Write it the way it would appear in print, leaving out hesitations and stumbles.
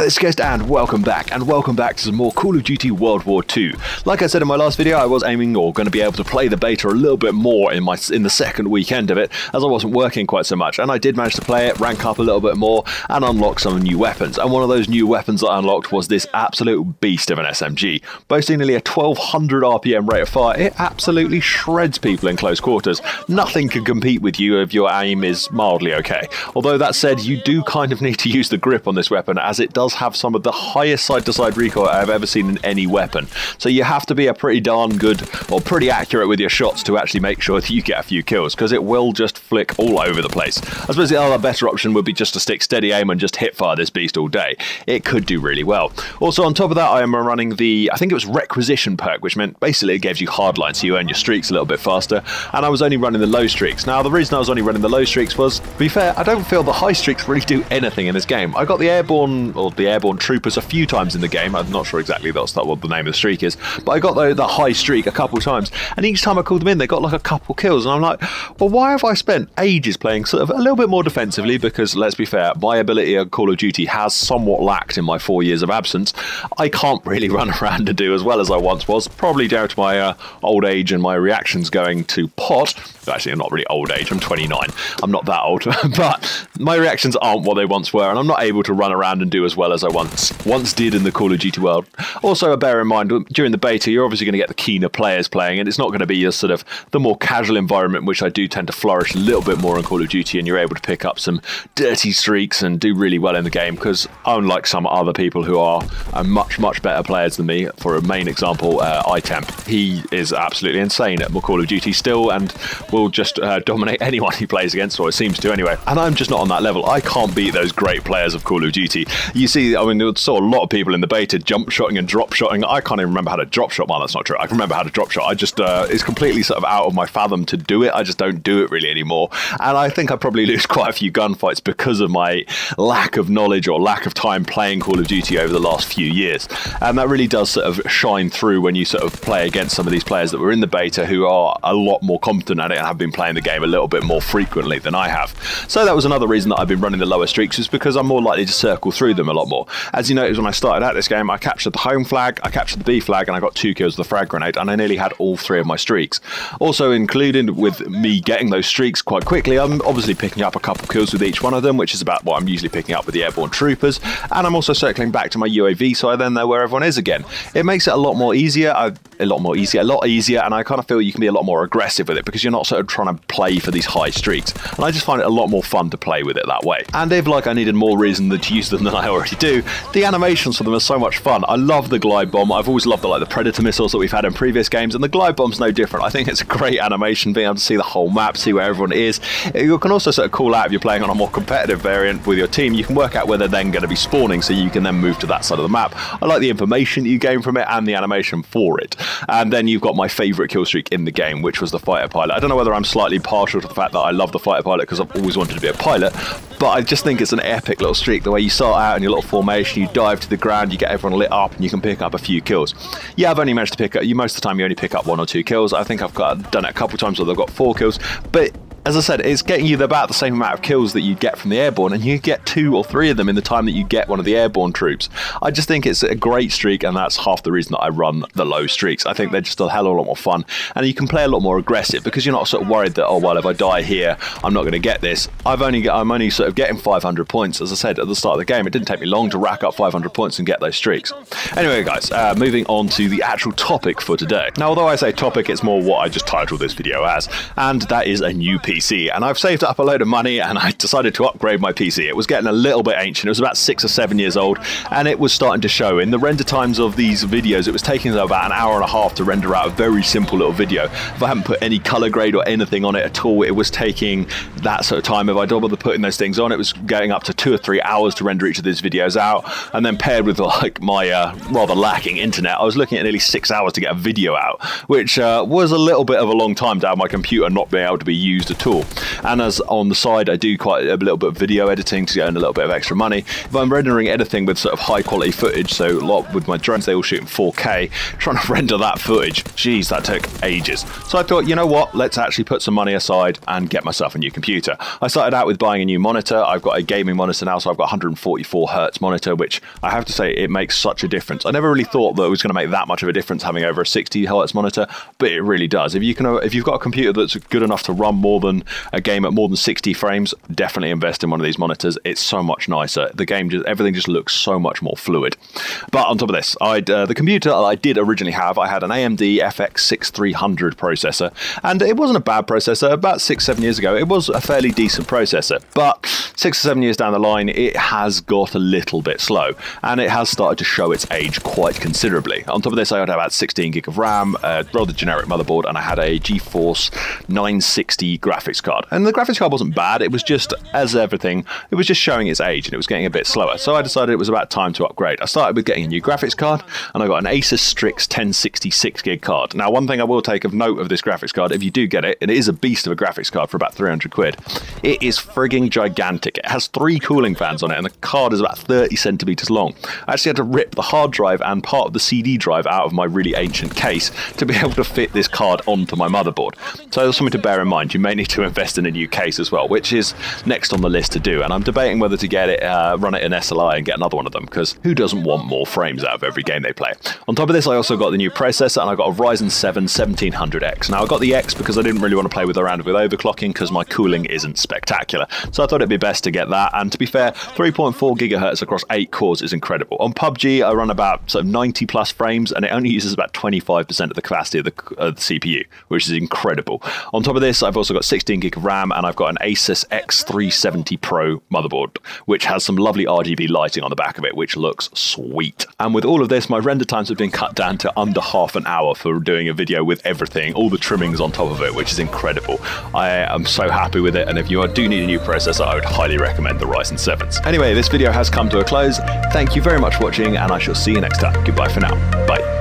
Hi, this is Guest, and welcome back to some more Call of Duty World War II. Like I said in my last video, I was aiming or going to be able to play the beta a little bit more in the second weekend of it, as I wasn't working quite so much, and I did manage to play it, rank up a little bit more, and unlock some new weapons. And one of those new weapons that I unlocked was this absolute beast of an SMG. Boasting nearly a 1200 RPM rate of fire, it absolutely shreds people in close quarters. Nothing can compete with you if your aim is mildly okay. Although that said, you do kind of need to use the grip on this weapon, as it does have some of the highest side-to-side recoil I've ever seen in any weapon. So you have to be a pretty darn good or pretty accurate with your shots to actually make sure that you get a few kills, because it will just flick all over the place. I suppose the other better option would be just to stick steady aim and just hit fire this beast all day. It could do really well. Also on top of that, I am running the, I think it was Requisition perk, which meant basically it gives you hardline, so you earn your streaks a little bit faster, and I was only running the low streaks. Now the reason I was only running the low streaks was, to be fair, I don't feel the high streaks really do anything in this game. I got the airborne, or the airborne troopers a few times in the game. I'm not sure exactly that's not what the name of the streak is, but I got the high streak a couple times, and each time I called them in they got like a couple kills, and I'm like, well, why have I spent ages playing sort of a little bit more defensively? Because let's be fair, my ability on Call of Duty has somewhat lacked in my 4 years of absence. I can't really run around and do as well as I once was, probably down to my old age and my reactions going to pot. Actually, I'm not really old age, I'm 29, I'm not that old, but my reactions aren't what they once were, and I'm not able to run around and do as well as I once did in the Call of Duty world. Also, bear in mind, during the beta, you're obviously going to get the keener players playing, and it's not going to be your sort of the more casual environment, which I do tend to flourish a little bit more in Call of Duty, and you're able to pick up some dirty streaks and do really well in the game, because unlike some other people who are much better players than me, for a main example, iTemp, he is absolutely insane at Call of Duty still, and will just dominate anyone he plays against, or it seems to anyway, and I'm just not on that level. I can't beat those great players of Call of Duty. You see, I mean, I saw a lot of people in the beta jump-shotting and drop-shotting. I can't even remember how to drop-shot. Well, that's not true. I can remember how to drop-shot. I just, it's completely sort of out of my fathom to do it. I just don't do it really anymore. And I think I probably lose quite a few gunfights because of my lack of knowledge or lack of time playing Call of Duty over the last few years. And that really does sort of shine through when you sort of play against some of these players that were in the beta who are a lot more competent at it and have been playing the game a little bit more frequently than I have. So that was another reason that I've been running the lower streaks, is because I'm more likely to circle through them a lot more. As you notice, when I started out this game, I captured the home flag, I captured the B flag, and I got 2 kills with the frag grenade, and I nearly had all 3 of my streaks. Also included with me getting those streaks quite quickly, I'm obviously picking up a couple kills with each one of them, which is about what I'm usually picking up with the airborne troopers, and I'm also circling back to my UAV so I then know where everyone is again. It makes it a lot easier, and I kind of feel you can be a lot more aggressive with it, because you're not sort of trying to play for these high streaks, and I just find it a lot more fun to play with it that way. And if like I needed more reason to use them than I already do, the animations for them are so much fun. I love the glide bomb. I've always loved the Predator missiles that we've had in previous games, and the glide bomb's no different. I think it's a great animation, being able to see the whole map, see where everyone is. You can also sort of call out if you're playing on a more competitive variant with your team, you can work out where they're then going to be spawning, so you can then move to that side of the map. I like the information that you gain from it and the animation for it. And then you've got my favourite kill streak in the game, which was the fighter pilot. I don't know whether I'm slightly partial to the fact that I love the fighter pilot because I've always wanted to be a pilot, but I just think it's an epic little streak, the way you start out in your little formation, you dive to the ground, you get everyone lit up, and you can pick up a few kills. Yeah, I've only managed to pick up, most of the time you only pick up 1 or 2 kills. I think I've done it a couple times where I've got 4 kills, but as I said, it's getting you about the same amount of kills that you get from the airborne, and you get 2 or 3 of them in the time that you get one of the airborne troops. I just think it's a great streak, and that's half the reason that I run the low streaks. I think they're just a hell of a lot more fun, and you can play a lot more aggressive, because you're not sort of worried that, oh, well, if I die here, I'm not going to get this. I'm only sort of getting 500 points. As I said, at the start of the game, it didn't take me long to rack up 500 points and get those streaks. Anyway, guys, moving on to the actual topic for today. Now, although I say topic, it's more what I just titled this video as, and that is a new PC, and I've saved up a load of money, and I decided to upgrade my PC. It was getting a little bit ancient. It was about 6 or 7 years old, and it was starting to show in the render times of these videos. It was taking about 1.5 hours to render out a very simple little video. If I hadn't put any color grade or anything on it at all, it was taking that sort of time. If I don't bother putting those things on, it was going up to 2 or 3 hours to render each of these videos out, and then paired with like my rather lacking internet, I was looking at nearly 6 hours to get a video out, which was a little bit of a long time to have my computer not being able to be used at tool. And as on the side, I do quite a little bit of video editing to earn a little bit of extra money. If I'm rendering anything with sort of high quality footage, so a lot with my drones, they all shoot in 4K, trying to render that footage, geez, that took ages. So I thought, you know what, let's actually put some money aside and get myself a new computer. I started out with buying a new monitor. I've got a gaming monitor now, so I've got 144 Hz monitor, which I have to say, it makes such a difference. I never really thought that it was going to make that much of a difference having over a 60 Hz monitor, but it really does. If you've got a computer that's good enough to run more than a game at more than 60 frames, definitely invest in one of these monitors. It's so much nicer. The game, everything just looks so much more fluid. But on top of this, the computer I did originally have, I had an AMD FX6300 processor, and it wasn't a bad processor. About 6-7 years ago, it was a fairly decent processor, but 6 or 7 years down the line, it has got a little bit slow, and it has started to show its age quite considerably. On top of this, I had about 16 gig of RAM, a rather generic motherboard, and I had a GeForce 960 graphics card. And the graphics card wasn't bad, it was just, as everything, it was just showing its age, and it was getting a bit slower. So I decided it was about time to upgrade. I started with getting a new graphics card, and I got an Asus Strix 1060 6GB card. Now, one thing I will take of note of this graphics card, if you do get it, and it is a beast of a graphics card for about 300 quid, it is frigging gigantic. It has 3 cooling fans on it, and the card is about 30 centimeters long. I actually had to rip the hard drive and part of the CD drive out of my really ancient case to be able to fit this card onto my motherboard. So that's something to bear in mind. You may need to invest in a new case as well, which is next on the list to do. And I'm debating whether to get it, run it in SLI and get another one of them, because who doesn't want more frames out of every game they play? On top of this, I also got the new processor, and I got a Ryzen 7 1700 X. Now, I got the X because I didn't really want to play around with overclocking because my cooling isn't spectacular. So I thought it'd be best to get that. And to be fair, 3.4 gigahertz across 8 cores is incredible. On PUBG, I run about sort of 90 plus frames, and it only uses about 25% of the capacity of the CPU, which is incredible. On top of this, I've also got 16 gig of RAM, and I've got an Asus X370 Pro motherboard, which has some lovely RGB lighting on the back of it, which looks sweet. And with all of this, my render times have been cut down to under half an hour for doing a video with everything, all the trimmings on top of it, which is incredible. I am so happy with it, and if you do need a new processor, I would highly recommend the Ryzen 7s. Anyway, this video has come to a close. Thank you very much for watching, and I shall see you next time. Goodbye for now. Bye.